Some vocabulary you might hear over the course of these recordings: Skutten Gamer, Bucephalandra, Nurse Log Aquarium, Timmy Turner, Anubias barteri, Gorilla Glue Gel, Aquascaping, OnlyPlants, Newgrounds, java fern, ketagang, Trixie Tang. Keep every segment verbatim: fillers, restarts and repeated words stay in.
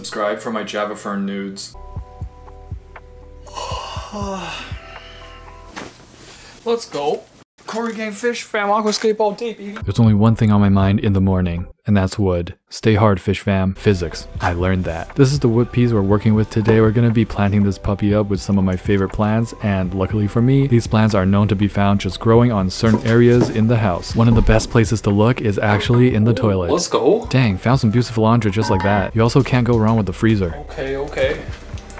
subscribe for my java fern nudes. Let's go. Corey game fish fam, aquascape all day, baby. There's only one thing on my mind in the morning, and that's wood. Stay hard, fish fam. Physics. I learned that. This is the wood piece we're working with today. We're gonna be planting this puppy up with some of my favorite plants, and luckily for me, these plants are known to be found just growing on certain areas in the house. One of the best places to look is actually in the toilet. Let's go. Dang, found some Bucephalandra just like that. You also can't go wrong with the freezer. Okay, okay.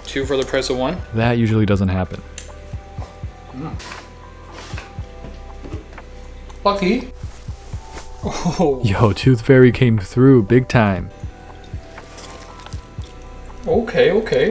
Two for the price of one? That usually doesn't happen. Mm. Lucky. Oh. Yo, Tooth Fairy came through big time. Okay, okay.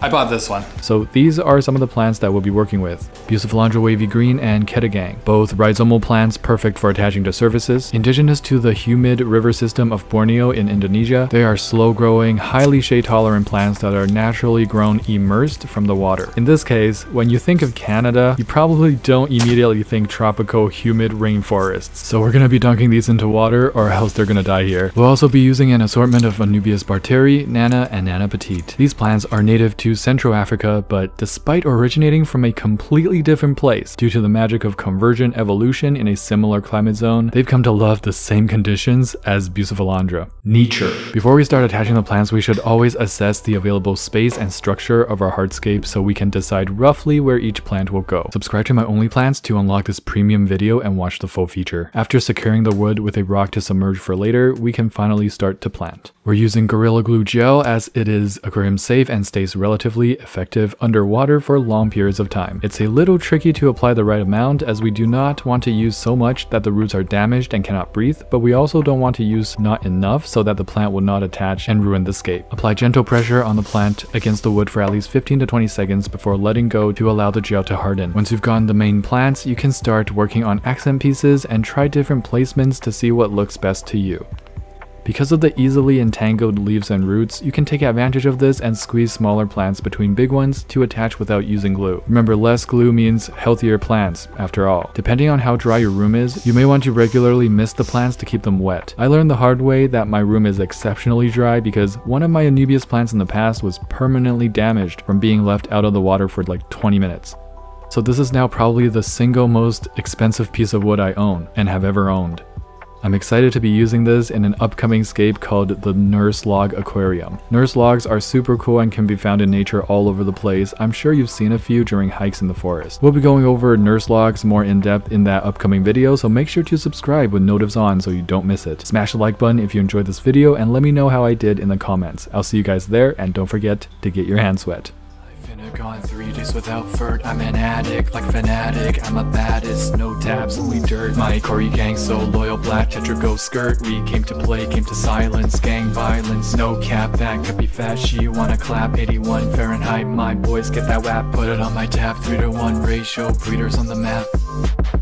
I bought this one. So these are some of the plants that we'll be working with. Bucephalandra wavy green and ketagang, both rhizomal plants perfect for attaching to surfaces. Indigenous to the humid river system of Borneo in Indonesia, they are slow-growing, highly shade-tolerant plants that are naturally grown immersed from the water. In this case, when you think of Canada, you probably don't immediately think tropical, humid rainforests. So we're gonna be dunking these into water or else they're gonna die here. We'll also be using an assortment of Anubias barteri, nana, and nana petite. These plants are native to Central Africa, but despite originating from a completely different place, due to the magic of convergent evolution in a similar climate zone, they've come to love the same conditions as Bucephalandra. Nature. Before we start attaching the plants, we should always assess the available space and structure of our hardscape so we can decide roughly where each plant will go. Subscribe to my OnlyPlants to unlock this premium video and watch the full feature. After securing the wood with a rock to submerge for later, we can finally start to plant. We're using Gorilla Glue Gel as it is aquarium safe and stays relatively relatively effective underwater for long periods of time. It's a little tricky to apply the right amount as we do not want to use so much that the roots are damaged and cannot breathe, but we also don't want to use not enough so that the plant will not attach and ruin the scape. Apply gentle pressure on the plant against the wood for at least fifteen to twenty seconds before letting go to allow the gel to harden. Once you've gotten the main plants, you can start working on accent pieces and try different placements to see what looks best to you. Because of the easily entangled leaves and roots, you can take advantage of this and squeeze smaller plants between big ones to attach without using glue. Remember, less glue means healthier plants, after all. Depending on how dry your room is, you may want to regularly mist the plants to keep them wet. I learned the hard way that my room is exceptionally dry because one of my Anubias plants in the past was permanently damaged from being left out of the water for like twenty minutes. So this is now probably the single most expensive piece of wood I own and have ever owned. I'm excited to be using this in an upcoming scape called the Nurse Log Aquarium. Nurse logs are super cool and can be found in nature all over the place. I'm sure you've seen a few during hikes in the forest. We'll be going over nurse logs more in depth in that upcoming video, so make sure to subscribe with notifs on so you don't miss it. Smash the like button if you enjoyed this video and let me know how I did in the comments. I'll see you guys there, and don't forget to get your hands wet. I've gone three days without furt. I'm an addict, like fanatic. I'm a baddest, no tabs, only dirt. My Corey gang so loyal, black tetra go skirt. We came to play, came to silence, gang violence. No cap, that could be fat, she wanna clap. Eighty-one Fahrenheit, my boys get that whap. Put it on my tab, three to one ratio, breeders on the map.